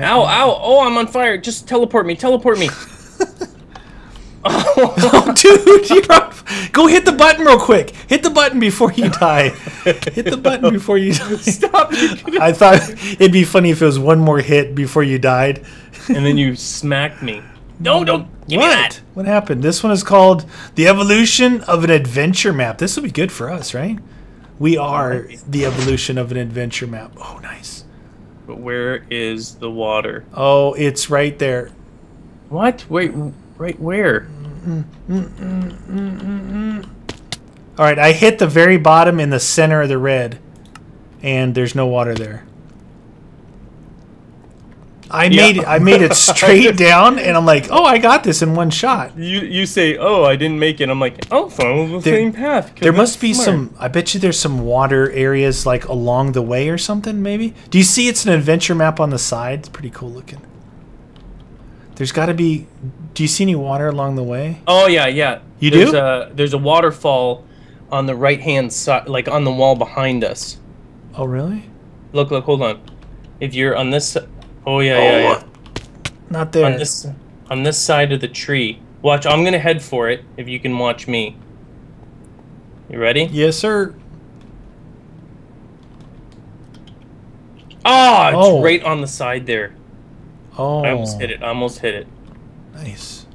Ow, ow, oh, I'm on fire. Just teleport me, teleport me. Oh, dude, you're on... Go hit the button real quick. Hit the button before you die. Hit the button before you die. Stop. I thought it'd be funny if it was one more hit before you died. And then you smacked me. No, don't give me that. What happened? This one is called The Evolution of an Adventure Map. This will be good for us, right? We are the evolution of an adventure map. Oh, nice. But where is the water? Oh, it's right there. What? Wait, right where? All right, I hit the very bottom in the center of the red, and there's no water there. I made it straight down, and I'm like, oh, I got this in one shot. You say, oh, I didn't make it. I'm like, oh, follow the same path. There must be some. I bet you there's some water areas like along the way or something. Maybe. Do you see? It's an adventure map on the side. It's pretty cool looking. There's got to be. Do you see any water along the way? Oh yeah, yeah. You do? There's a waterfall on the right hand side, like on the wall behind us. Oh really? Look, look, hold on. If you're on this. Oh yeah, oh, yeah, yeah. Not there. On this side of the tree. Watch, I'm gonna head for it. If you can watch me. You ready? Yes, sir. Ah, oh, it's right on the side there. Oh. I almost hit it. I almost hit it. Nice.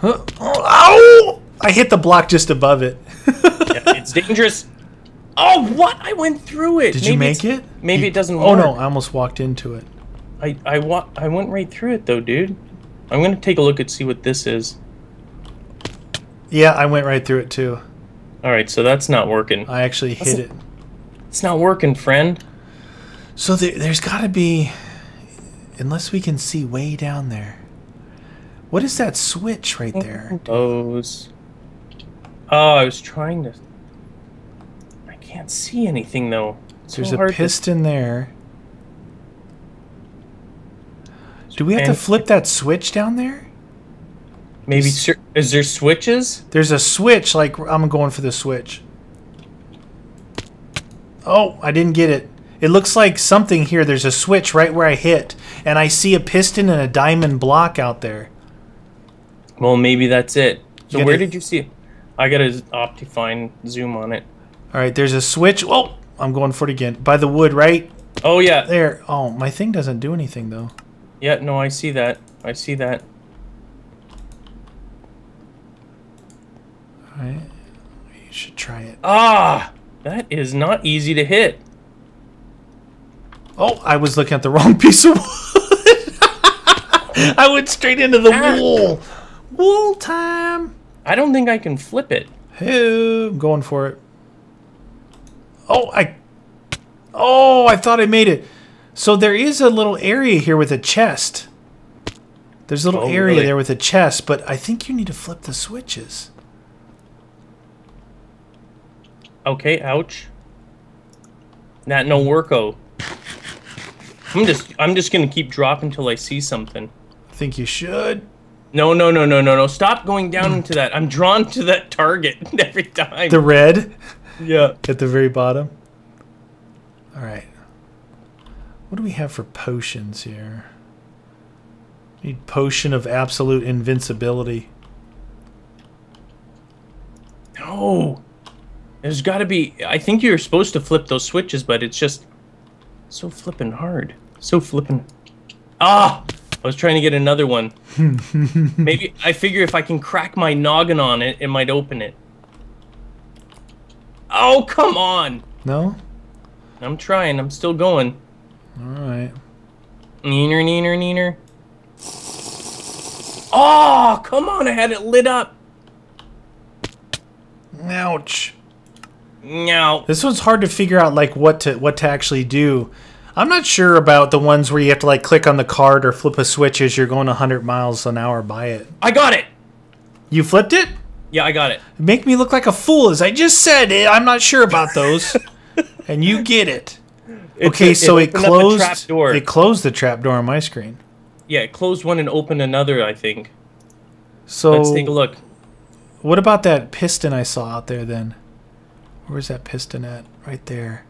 Huh? Oh, ow! I hit the block just above it. Yeah, it's dangerous. Oh, what? I went through it. Did you make it? Maybe it doesn't work. Oh, no. I almost walked into it. I went right through it, though, dude. I'm going to take a look and see what this is. Yeah, I went right through it, too. All right, so that's not working. I actually hit it. It's not working, friend. So there's got to be... Unless we can see way down there. What is that switch right there? Oh, I was trying to... Can't see anything though. There's a piston there. Do we have to flip that switch down there? Maybe. Is there switches? There's a switch. Like I'm going for the switch. Oh, I didn't get it. It looks like something here. There's a switch right where I hit, and I see a piston and a diamond block out there. Well, maybe that's it. So where did you see it? I got an Optifine zoom on it. All right, there's a switch. Oh, I'm going for it again. By the wood, right? Oh, yeah. There. Oh, my thing doesn't do anything, though. Yeah, no, I see that. I see that. All right. You should try it. Ah, that is not easy to hit. Oh, I was looking at the wrong piece of wood. I went straight into the wool. Wool time. I don't think I can flip it. Hey, I'm going for it. Oh, I thought I made it. So there is a little area here with a chest. There's a little area there with a chest, but I think you need to flip the switches. Okay, ouch. That no worko. I'm just gonna keep dropping till I see something. I think you should. No, no, no, no, no, no. Stop going down into that. I'm drawn to that target every time. The red? Yeah. At the very bottom. All right. What do we have for potions here? Need potion of absolute invincibility. No. There's got to be... I think you're supposed to flip those switches, but it's just so flippin' hard. So flippin'... Ah! I was trying to get another one. Maybe I figure if I can crack my noggin on it, it might open it. Oh, come on! No? I'm trying. I'm still going. All right. Neener, neener, neener. Oh, come on! I had it lit up. Ouch. Now this one's hard to figure out, like what to actually do. I'm not sure about the ones where you have to like click on the card or flip a switch as you're going 100 miles an hour by it. I got it. You flipped it? Yeah, I got it. Make me look like a fool, as I just said. I'm not sure about those, and you get it. Okay, so it closed. It closed the trap door on my screen. Yeah, it closed one and opened another, I think. So let's take a look. What about that piston I saw out there? Then, where's that piston at? Right there.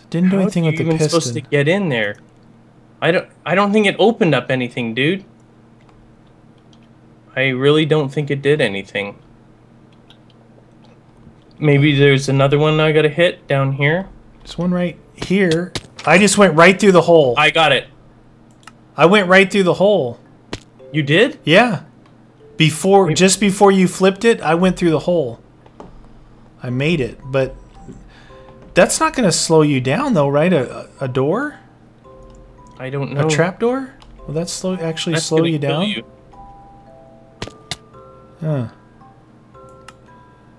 It didn't do anything with the piston. How are you even supposed to get in there? I don't think it opened up anything, dude. I really don't think it did anything. Maybe there's another one I gotta hit down here. There's one right here. I just went right through the hole. I got it. I went right through the hole. You did? Yeah. Before, wait. Just before you flipped it, I went through the hole. I made it, but that's not gonna slow you down though, right? A door? I don't know. A trapdoor? Will that actually slow you down? You. Huh.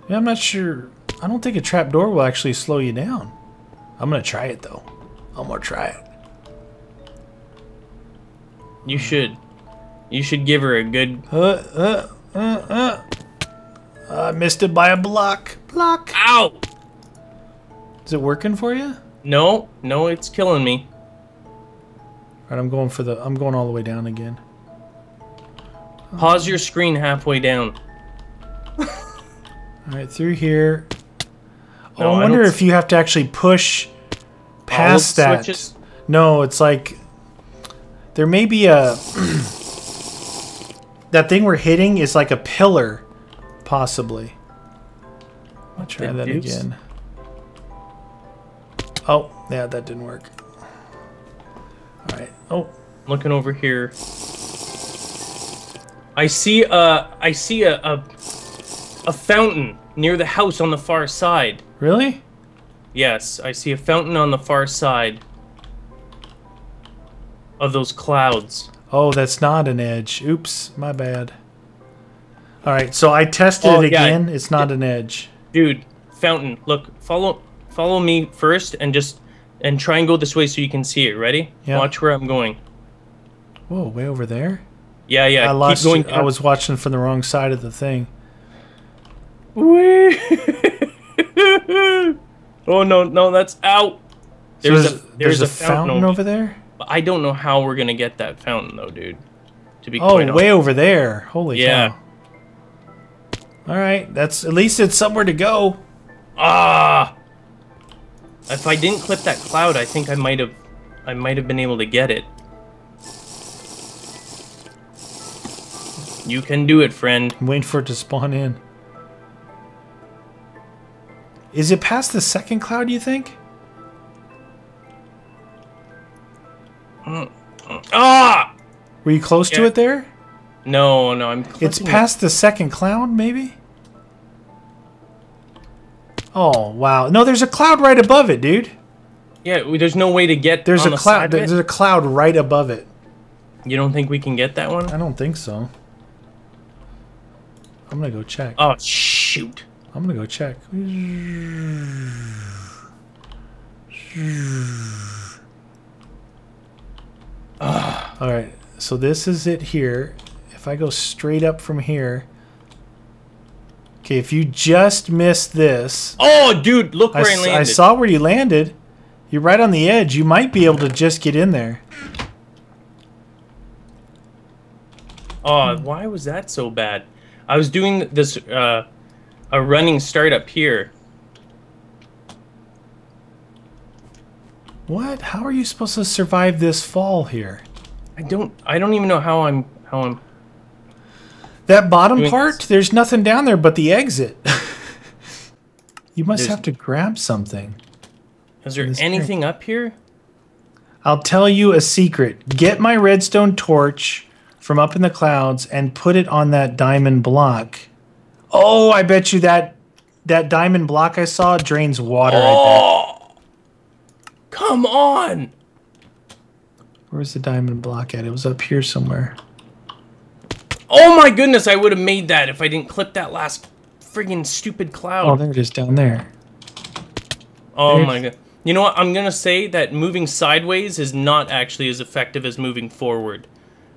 Yeah, I'm not sure. I don't think a trapdoor will actually slow you down. I'm gonna try it though. I'm gonna try it. You should. You should give her a good. I missed it by a block. Block. Ow! Is it working for you? No, no, it's killing me. All right, I'm going all the way down again. Pause your screen halfway down. All right, through here. Oh, no, I wonder if you have to actually push past that. Switches? No, it's like there may be a that thing we're hitting is like a pillar, possibly. I'll try that again. Oh, yeah, that didn't work. All right. Oh, looking over here. I see a fountain near the house on the far side. Really? Yes, I see a fountain on the far side of those clouds. Oh, that's not an edge. Oops, my bad. All right, so I tested it again. Yeah. It's not an edge. Dude, fountain. Look, follow me first and just. And try and go this way so you can see it. Ready? Yeah. Watch where I'm going. Whoa, way over there? Yeah, yeah. I lost. Keep going. I was watching from the wrong side of the thing. Oh, no, no, that's out. There's, so there's a fountain over there? I don't know how we're going to get that fountain, though, dude. To be quite honest. Way over there. Holy cow. All right. That's, at least it's somewhere to go. Ah! If I didn't clip that cloud, I think I might have been able to get it. You can do it, friend. I'm waiting for it to spawn in. Is it past the second cloud, you think? Ah! Were you close to it there? No, no, I'm close. It's past the second cloud, maybe? Oh, wow. No, there's a cloud right above it, dude. Yeah, there's no way to get on the side of it. There's a cloud right above it. You don't think we can get that one? I don't think so. I'm going to go check. Oh, shoot. I'm going to go check. All right, so this is it here. If I go straight up from here... Okay, if you just missed this... Oh, dude, look where I landed. I saw where you landed. You're right on the edge. You might be able to just get in there. Oh, why was that so bad? I was doing this a running start up here. What? How are you supposed to survive this fall here? I don't even know how I'm... That bottom part, there's nothing down there but the exit. You must have to grab something. Is there anything up here? I'll tell you a secret. Get my redstone torch from up in the clouds and put it on that diamond block. Oh, I bet you that diamond block I saw drains water. Oh, come on. Where's the diamond block at? It was up here somewhere. Oh my goodness, I would have made that if I didn't clip that last friggin' stupid cloud. Oh, they're just down there. Oh my god. You know what? I'm going to say that moving sideways is not actually as effective as moving forward.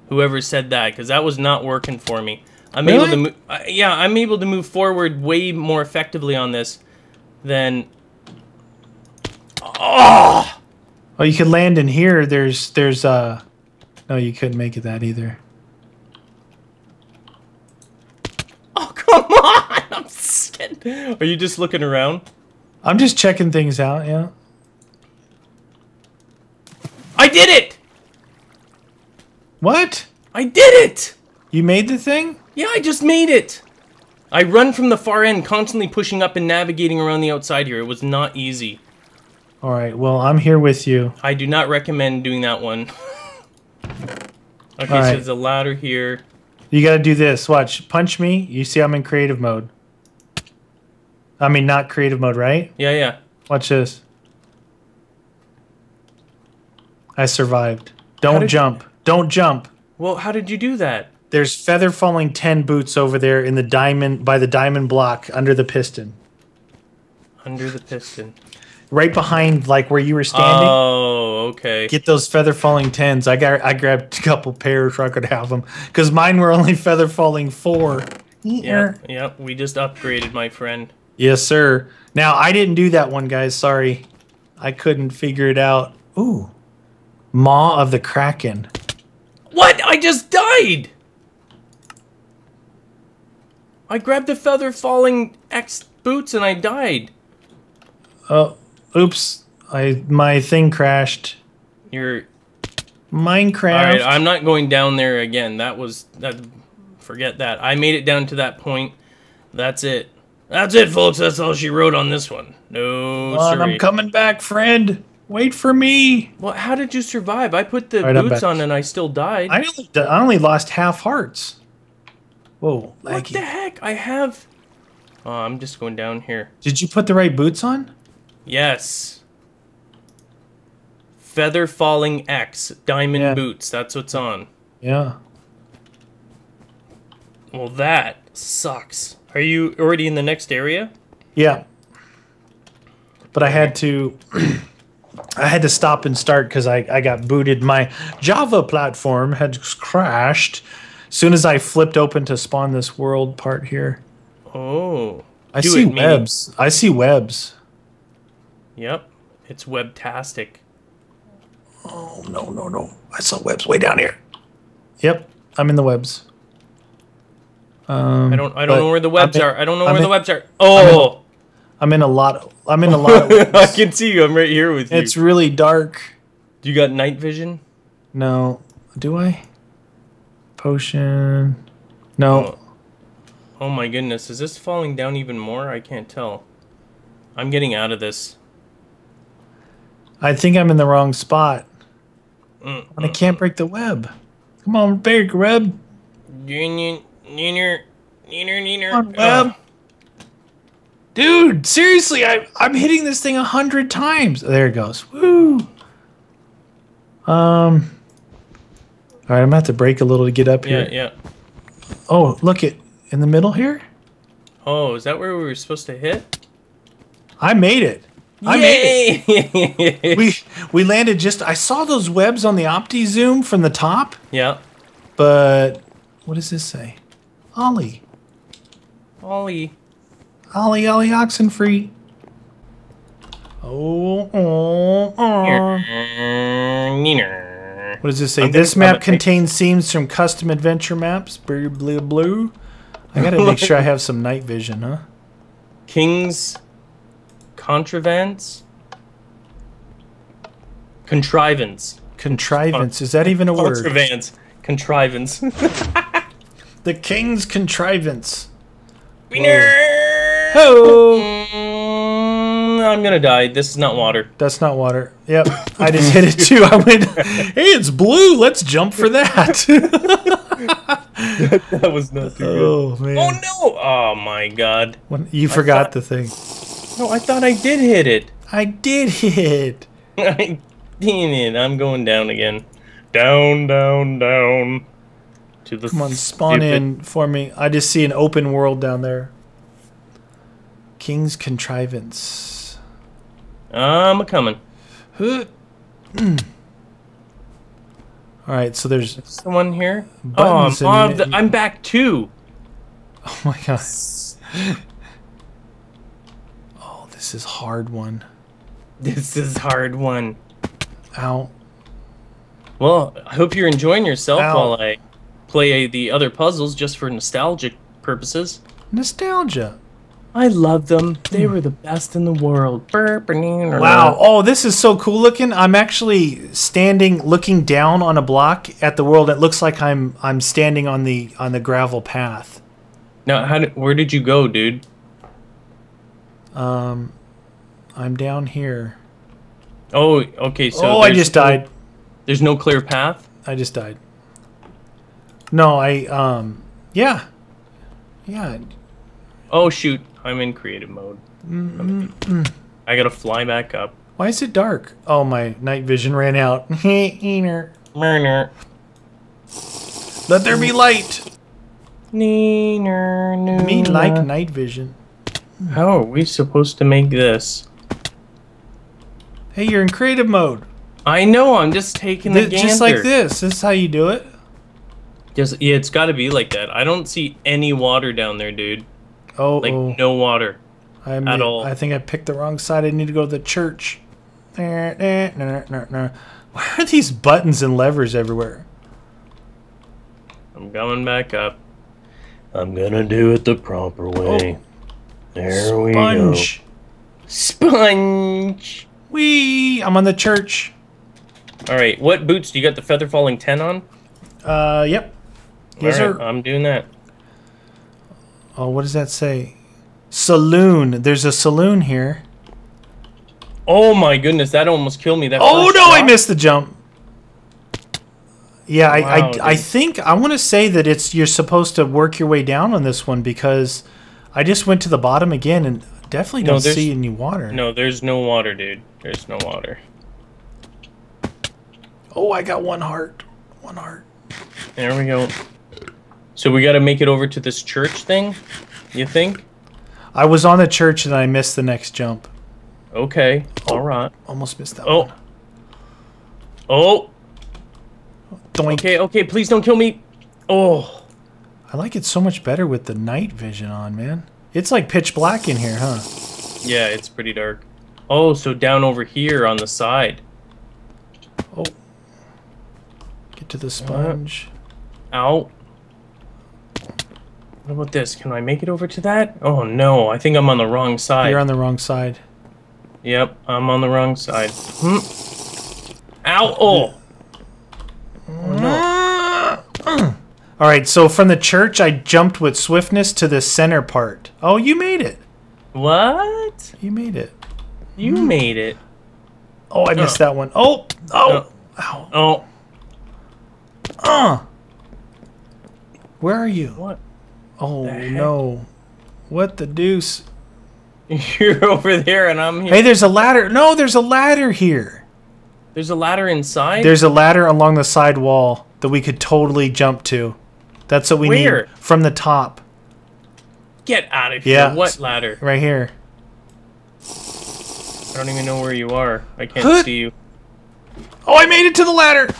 Whoever said that, because that was not working for me. I'm able to move, yeah, I'm able to move forward way more effectively on this than... Oh! Oh, you could land in here. There's... No, you couldn't make it that either. Come on! I'm scared. Are you just looking around? I'm just checking things out, yeah. I did it! What? I did it! You made the thing? Yeah, I just made it! I run from the far end, constantly pushing up and navigating around the outside here. It was not easy. Alright, well, I'm here with you. I do not recommend doing that one. Okay, right. So there's a ladder here. You gotta do this. Watch. Punch me. You see I'm in creative mode. I mean, not creative mode, right? Yeah, yeah. Watch this. I survived. Don't jump. You... Don't jump. Well, how did you do that? There's feather falling 10 boots over there in the diamond, by the diamond block under the piston. Under the piston. Right behind, like, where you were standing. Oh, okay. Get those feather falling 10s. I grabbed a couple pairs so I could have them. Because mine were only feather falling 4. Yeah, yeah, we just upgraded, my friend. Yes, sir. Now, I didn't do that one, guys. Sorry. I couldn't figure it out. Ooh. Maw of the Kraken. What? I just died! I grabbed the feather falling X boots and I died. Oh. Oops, my thing crashed. Your Minecraft. All right, I'm not going down there again. Forget that. I made it down to that point. That's it. That's it, folks. That's all she wrote on this one. No, sorry. I'm coming back, friend. Wait for me. Well, how did you survive? I put the boots on and I still died. I only lost half hearts. Whoa. Laggy. What the heck? I have... Oh, I'm just going down here. Did you put the right boots on? Yes. Feather falling X diamond boots. That's what's on. Yeah. Well, that sucks. Are you already in the next area? Yeah. But I had to stop and start because I got booted. My Java platform had crashed as soon as I flipped open to spawn this world part here. Oh. I see webs. I see webs. Yep, it's webtastic. Oh, no, no, no. I saw webs way down here. Yep, I'm in the webs. I don't know where the webs are. I don't know where the webs are. Oh! I'm in a lot of webs. I can see you. I'm right here with you. It's really dark. You got night vision? No. Do I? Potion. No. Oh my goodness. Is this falling down even more? I can't tell. I'm getting out of this. I think I'm in the wrong spot. And I can't break the web. Come on, break the web. Come on, web. Dude, seriously, I'm hitting this thing 100 times. Oh, there it goes. Woo. All right, I'm gonna have to break a little to get up here. Yeah, yeah. Oh, look it in the middle here. Oh, is that where we were supposed to hit? I made it. I made it. We landed just... I saw those webs on the OptiZoom from the top. Yeah. But what does this say? Ollie. Ollie. Ollie, Ollie Oxenfree. Oh, oh, oh. What does this say? This map contains scenes from custom adventure maps. Blue, blue, blue. I gotta make sure I have some night vision, huh? King's Contrivance? Contrivance. Contrivance. Is that even a word? Contrivance. Contrivance. The King's Contrivance. Winner! Oh! I'm gonna die. This is not water. That's not water. Yep. I just hit it too. I went, hey, it's blue. Let's jump for that. That was not too good. Oh, man. Oh, no! Oh, my God. You forgot the thing. No, I thought I did hit it. I did hit it. I did it. I'm going down again. Down, down, down. To the... Come on, spawn in for me. I just see an open world down there. King's Contrivance. I'm a-coming. Alright, so there's... someone here? Oh, I'm back too. Oh, my God. This is hard one. This is hard one. Ow. Well, I hope you're enjoying yourself while I play the other puzzles just for nostalgic purposes. Nostalgia. I love them. They were the best in the world. Wow. Oh, this is so cool looking. I'm actually standing, looking down on a block at the world. It looks like I'm standing on the gravel path. Now, where did you go, dude? I'm down here. Oh, okay. So I just died. There's no clear path? I just died. No, I yeah. Oh shoot, I'm in creative mode. I gotta fly back up. Why is it dark? Oh, my night vision ran out. Let there be light. Me like night vision. How are we supposed to make this? Hey, you're in creative mode. I know, I'm just taking the gander. Just like this. This is how you do it? Just, yeah, it's gotta be like that. I don't see any water down there, dude. Oh, like no water at all. I think I picked the wrong side. I need to go to the church. Why are these buttons and levers everywhere? I'm going back up. I'm gonna do it the proper way. Oh. There we go. Sponge. Wee! I'm on the church. All right. What boots do you got? The feather falling 10 on? Yep. These are. I'm doing that. Oh, what does that say? Saloon. There's a saloon here. Oh my goodness, that almost killed me. That. Oh no, shot. I missed the jump. Yeah, wow, I think I want to say that it's you're supposed to work your way down on this one because I just went to the bottom again and definitely don't see any water. No, there's no water, dude. There's no water. Oh, I got one heart. One heart. There we go. So we got to make it over to this church thing, you think? I was on the church and I missed the next jump. Okay, all right. Almost missed that one. Oh. Doink. Okay, okay, please don't kill me. Oh. I like it so much better with the night vision on, man. It's like pitch black in here, huh? Yeah, it's pretty dark. Oh, so down over here on the side. Oh. Get to the sponge. Ow. What about this? Can I make it over to that? Oh no, I think I'm on the wrong side. You're on the wrong side. Yep, I'm on the wrong side. Ow! Oh! Oh no. Alright, so from the church, I jumped with swiftness to the center part. Oh, you made it! What? You made it. You made it. Oh, I missed that one. Oh! Oh! Ow. Oh! Where are you? What? Oh no. What the deuce? You're over there and I'm here. Hey, there's a ladder. No, there's a ladder here. There's a ladder inside? There's a ladder along the side wall that we could totally jump to. That's what we need from the top. Get out of here. Yeah. What ladder? Right here. I don't even know where you are. I can't see you. Oh, I made it to the ladder.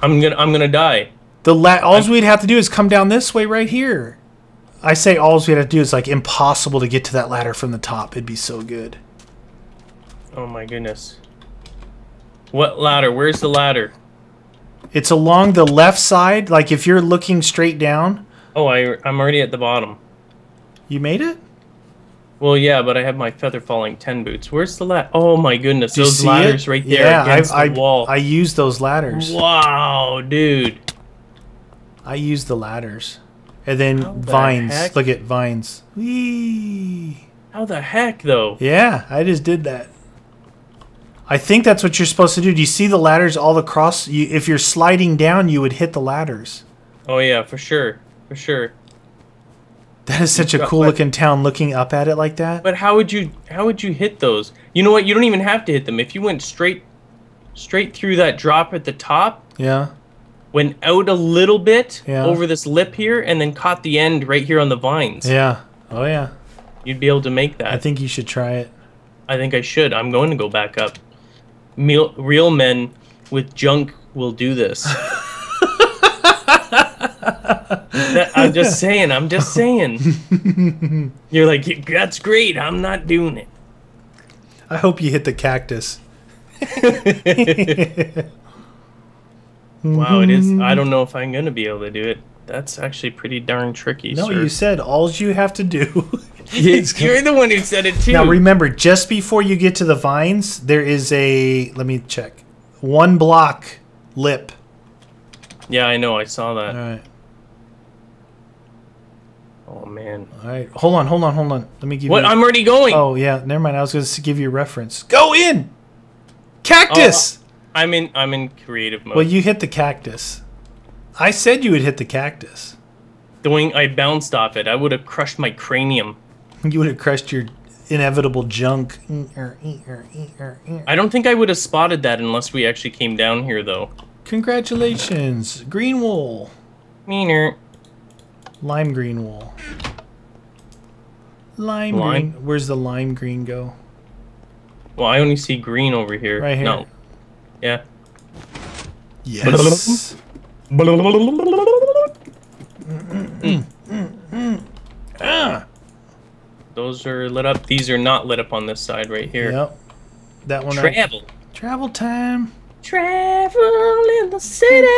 I'm gonna die. All we'd have to do is come down this way right here. I say all we'd have to do is like impossible to get to that ladder from the top. It'd be so good. Oh my goodness. What ladder? Where's the ladder? It's along the left side. Like if you're looking straight down. Oh, I'm already at the bottom. You made it? Well, yeah, but I have my feather falling 10 boots. Where's the ladder? Oh my goodness. Those ladders right there against the wall. I used those ladders. Wow, dude. I use the ladders, and then vines. Look at vines. Whee. How the heck, though? Yeah, I just did that. I think that's what you're supposed to do. Do you see the ladders all across? If you're sliding down, you would hit the ladders. Oh yeah, for sure, for sure. That is such a cool-looking town. Looking up at it like that. But how would you hit those? You know what? You don't even have to hit them. If you went straight through that drop at the top. Yeah. Went out a little bit over this lip here and then caught the end right here on the vines. Yeah. Oh, yeah. You'd be able to make that. I think you should try it. I think I should. I'm going to go back up. Real men with junk will do this. I'm just saying. I'm just saying. You're like, that's great. I'm not doing it. I hope you hit the cactus. Wow, it is. I don't know if I'm going to be able to do it. That's actually pretty darn tricky, sir. No, you said all you have to do You're the one who said it too. Now remember, just before you get to the vines, there is a, let me check, 1 block lip. Yeah, I know. I saw that. All right. Oh, man. All right. Hold on, hold on, hold on. Let me give you... What? I'm already going. Oh, yeah. Never mind. I was going to give you a reference. Go in! Cactus! I'm in creative mode. Well, you hit the cactus. I said you would hit the cactus. I bounced off it. I would have crushed my cranium. You would have crushed your inevitable junk. I don't think I would have spotted that unless we actually came down here, though. Congratulations. Green wool. Meaner. Lime green wool. Lime green. Where's the lime green go? Well, I only see green over here. Right here. No. Yeah. Yes. Those are lit up. These are not lit up on this side right here. Yep. That one. Travel. Travel time. Travel in the city.